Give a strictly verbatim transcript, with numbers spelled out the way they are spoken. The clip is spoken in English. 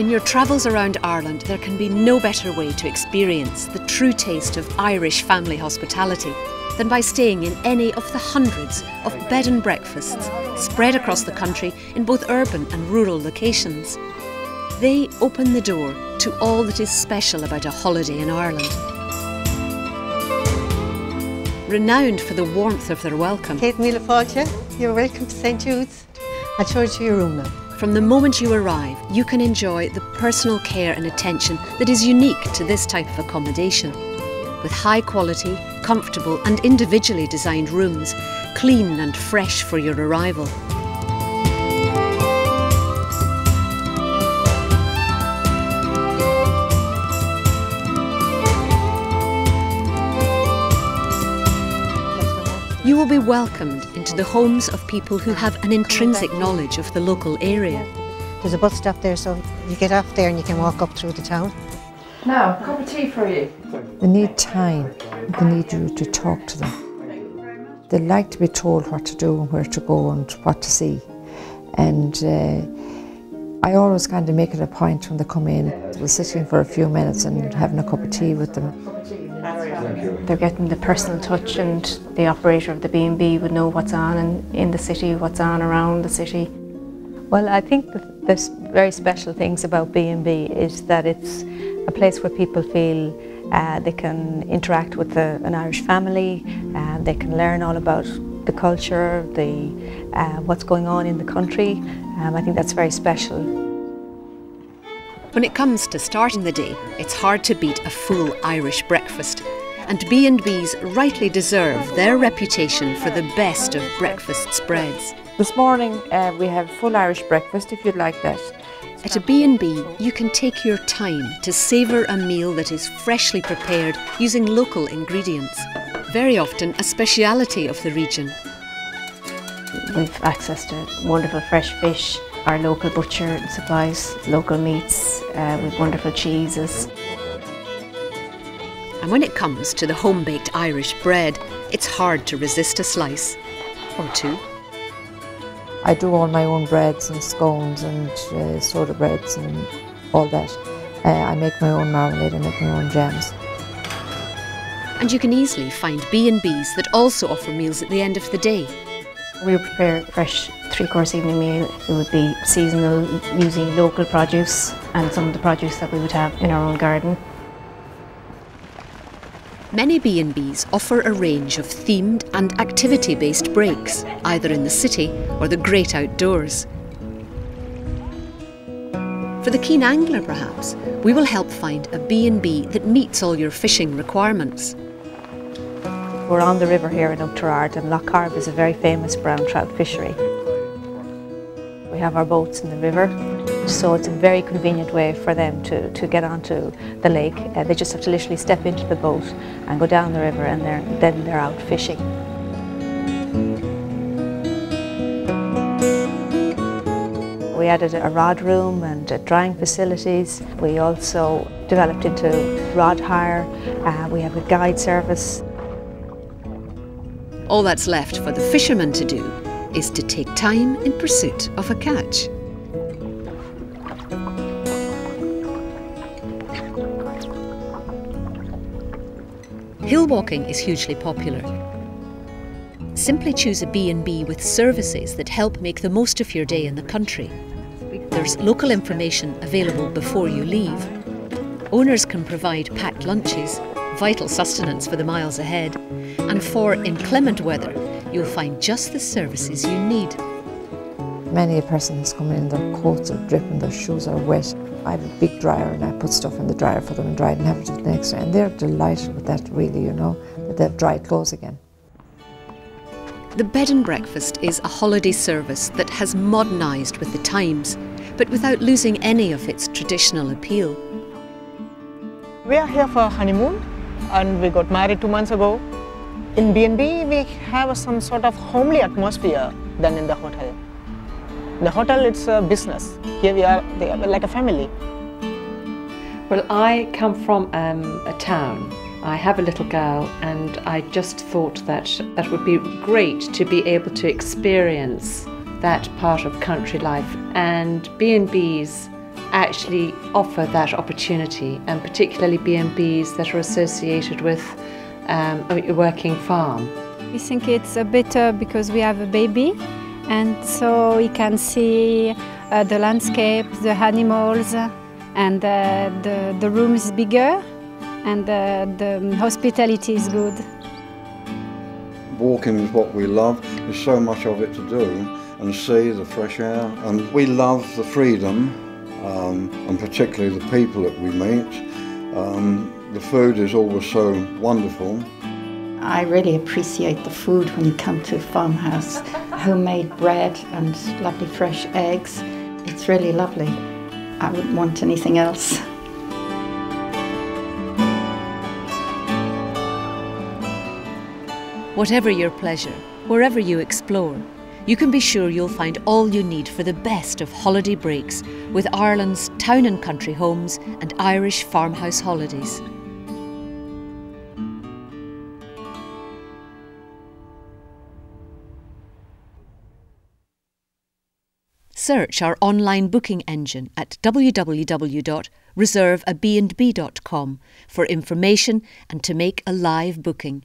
In your travels around Ireland, there can be no better way to experience the true taste of Irish family hospitality than by staying in any of the hundreds of bed and breakfasts spread across the country in both urban and rural locations. They open the door to all that is special about a holiday in Ireland. Renowned for the warmth of their welcome. Céad míle fáilte, you're welcome to St Jude's. I'll show you your room now. From the moment you arrive, you can enjoy the personal care and attention that is unique to this type of accommodation. With high quality, comfortable and individually designed rooms, clean and fresh for your arrival. You will be welcomed into the homes of people who have an intrinsic knowledge of the local area. There's a bus stop there, so you get off there and you can walk up through the town. Now, a cup of tea for you. They need time. They need you to talk to them. They like to be told what to do and where to go and what to see. And uh, I always kind of make it a point when they come in, we'll sit in for a few minutes and having a cup of tea with them. They're getting the personal touch, and the operator of the B and B would know what's on in, in the city, what's on around the city. Well, I think the, the very special things about B and B is that it's a place where people feel uh, they can interact with the, an Irish family, uh, they can learn all about the culture, the, uh, what's going on in the country. Um, I think that's very special. When it comes to starting the day, it's hard to beat a full Irish breakfast. And B and B's rightly deserve their reputation for the best of breakfast spreads. This morning uh, we have full Irish breakfast, if you'd like that. At a B and B, you can take your time to savour a meal that is freshly prepared using local ingredients, very often a speciality of the region. We've access to wonderful fresh fish, our local butcher supplies local meats uh, with wonderful cheeses. And when it comes to the home-baked Irish bread, it's hard to resist a slice or two. I do all my own breads and scones and uh, soda breads and all that. Uh, I make my own marmalade, I make my own jams. And you can easily find B and B's that also offer meals at the end of the day. We would prepare a fresh three-course evening meal. It would be seasonal, using local produce and some of the produce that we would have in our own garden. Many B and B's offer a range of themed and activity-based breaks, either in the city or the great outdoors. For the keen angler, perhaps, we will help find a B and B that meets all your fishing requirements. We're on the river here in Oughterard, and Lough Corrib is a very famous brown trout fishery. We have our boats in the river, so it's a very convenient way for them to, to get onto the lake. Uh, they just have to literally step into the boat and go down the river, and they're, then they're out fishing. We added a rod room and uh, drying facilities. We also developed into rod hire. Uh, we have a guide service. All that's left for the fishermen to do is to take time in pursuit of a catch. Hill walking is hugely popular. Simply choose a B and B with services that help make the most of your day in the country. There's local information available before you leave. Owners can provide packed lunches, vital sustenance for the miles ahead, and for inclement weather, you'll find just the services you need. Many a person has come in, their coats are dripping, their shoes are wet. I have a big dryer and I put stuff in the dryer for them and dry it and have it the next day. And they're delighted with that, really, you know, that they've dried clothes again. The bed and breakfast is a holiday service that has modernised with the times, but without losing any of its traditional appeal. We are here for a honeymoon, and we got married two months ago. In B and B, we have some sort of homely atmosphere than in the hotel. The hotel, it's a business. Here we are, they are like a family. Well, I come from um, a town. I have a little girl, and I just thought that that would be great to be able to experience that part of country life. And B and B's actually offer that opportunity, and particularly B and Bs that are associated with um, a working farm. We think it's better because we have a baby, and so we can see uh, the landscape, the animals, and uh, the, the room is bigger, and uh, the hospitality is good. Walking is what we love. There's so much of it to do, and see the fresh air, and we love the freedom, um, and particularly the people that we meet. Um, the food is always so wonderful. I really appreciate the food when you come to a farmhouse. Homemade bread and lovely fresh eggs. It's really lovely. I wouldn't want anything else. Whatever your pleasure, wherever you explore, you can be sure you'll find all you need for the best of holiday breaks with Ireland's Town and Country Homes and Irish Farmhouse Holidays. Search our online booking engine at w w w dot reserve a b n b dot com for information and to make a live booking.